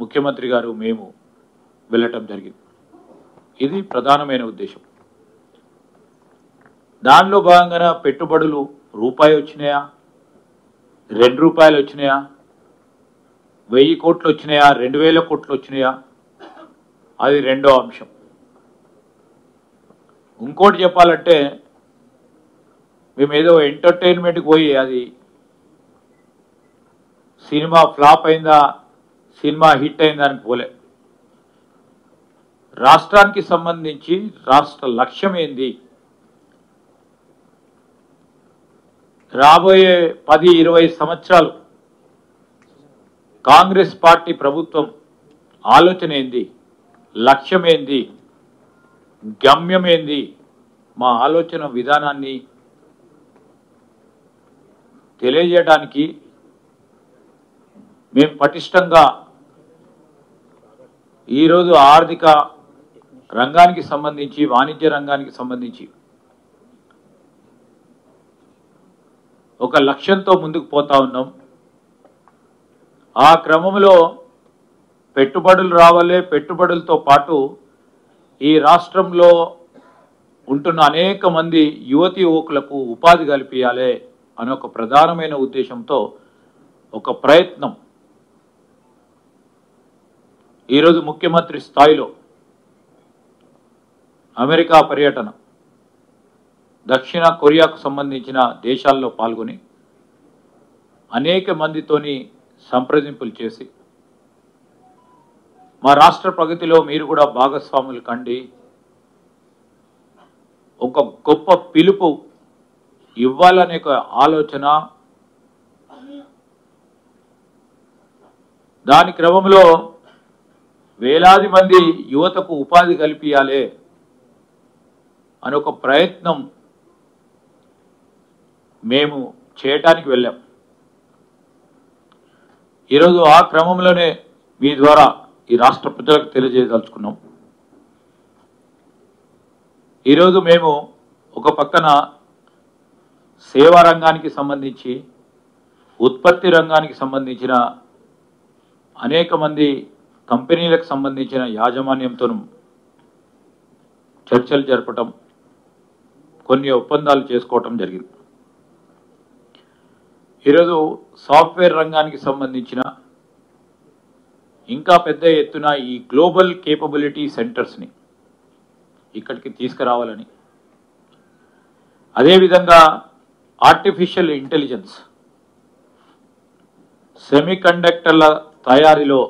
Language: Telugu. ముఖ్యమంత్రి గారు మేము వెళ్ళటం జరిగింది. ఇది ప్రధానమైన ఉద్దేశం. దానిలో భాగంగా పెట్టుబడులు రూపాయి వచ్చినాయా, 2 రూపాయలు వచ్చినాయా, 1000 కోట్లు వచ్చినాయా, 2000 కోట్లు వచ్చినాయా, అది రెండో అంశం. ఇంకోటి చెప్పాలంటే మేము ఏదో ఎంటర్టైన్మెంట్కి పోయి అది సినిమా ఫ్లాప్ అయిందా సినిమా హిట్ అయిందా అని పోలే. రాష్ట్రానికి సంబంధించి రాష్ట్ర లక్ష్యం ఏంది, రాబోయే 10-20 సంవత్సరాలు కాంగ్రెస్ పార్టీ ప్రభుత్వం ఆలోచన ఏంది, లక్ష్యం ఏంది, గమ్యం ఏంది, మా ఆలోచన విధానాన్ని తెలియజేయడానికి మేము పటిష్టంగా ఈరోజు ఆర్థిక రంగానికి సంబంధించి, వాణిజ్య రంగానికి సంబంధించి ఒక లక్ష్యంతో ముందుకు పోతా ఉన్నాం. ఆ క్రమంలో పెట్టుబడులు రావాలే, పెట్టుబడులతో పాటు ఈ రాష్ట్రంలో ఉంటున్న అనేక మంది యువతి యువకులకు ఉపాధి కల్పించాలి అనే ఒక ప్రధానమైన ఉద్దేశంతో ఒక ప్రయత్నం ఈరోజు ముఖ్యమంత్రి స్థాయిలో అమెరికా పర్యటన, దక్షిణ కొరియాకు సంబంధించిన దేశాల్లో పాల్గొని అనేక మందితోని సంప్రదింపులు చేసి మా రాష్ట్ర ప్రగతిలో మీరు కూడా భాగస్వాములు కండి, ఒక గొప్ప పిలుపు ఇవ్వాలనే ఒక ఆలోచన. దాని క్రమంలో వేలాది మంది యువతకు ఉపాధి కల్పించాలి అని ఒక ప్రయత్నం మేము చేయటానికి వెళ్ళాం. ఈరోజు ఆ క్రమంలోనే మీ ద్వారా ఈ రాష్ట్ర ప్రజలకు తెలియజేయదలుచుకున్నాం. ఈరోజు మేము ఒక పక్కన సేవా రంగానికి సంబంధించి, ఉత్పత్తి రంగానికి సంబంధించిన అనేక మంది కంపెనీలకు సంబంధించిన యాజమాన్యంతో చర్చలు జరపటం, కొన్ని ఒప్పందాలు చేసుకోవటం జరిగింది. ఈరోజు సాఫ్ట్వేర్ రంగానికి సంబంధించిన ఇంకా పెద్ద ఎత్తున ఈ గ్లోబల్ కేపబిలిటీ సెంటర్స్ని ఇక్కడికి తీసుకురావాలని, అదేవిధంగా ఆర్టిఫిషియల్ ఇంటెలిజెన్స్ సెమీకండక్టర్ల తయారీలో